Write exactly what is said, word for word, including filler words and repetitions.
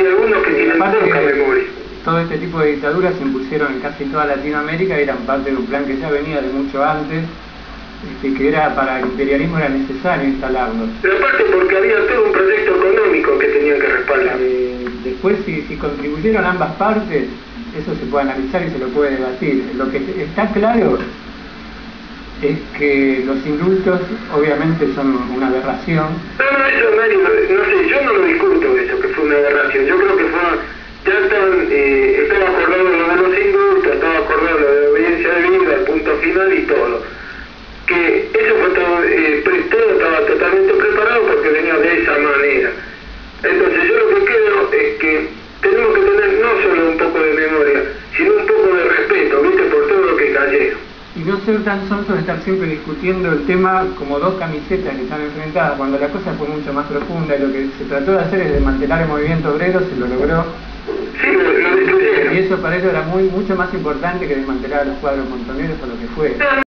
hay algunos que tienen poca memoria. Todo este tipo de dictaduras se impusieron en casi toda Latinoamérica, eran parte de un plan que ya venía de mucho antes, este, que era para el imperialismo era necesario instalarlo. Pero aparte porque había todo un proyecto económico que tenían que respaldar. Eh, después si, si contribuyeron ambas partes, eso se puede analizar y se lo puede debatir. Lo que está claro es que los indultos obviamente son una aberración. No, no, eso nadie, no sé, yo no lo discuto eso, que fue una aberración. Yo creo que fue, ya estaban, eh, estaba acordado lo de los indultos, estaba acordado lo de la obediencia debida, el punto final y todo. Que eso fue todo, eh, todo estaba totalmente preparado porque venía de esa manera. Entonces yo lo que creo es que tenemos que tener no solo un poco de memoria, sino un poco de respeto, viste, por todo lo que cayeron. Y no ser tan sonso de estar siempre discutiendo el tema como dos camisetas que están enfrentadas, cuando la cosa fue mucho más profunda y lo que se trató de hacer es desmantelar el movimiento obrero, se lo logró. Sí, lo destruyeron. Y eso para ellos era muy mucho más importante que desmantelar a los cuadros montoneros o lo que fue.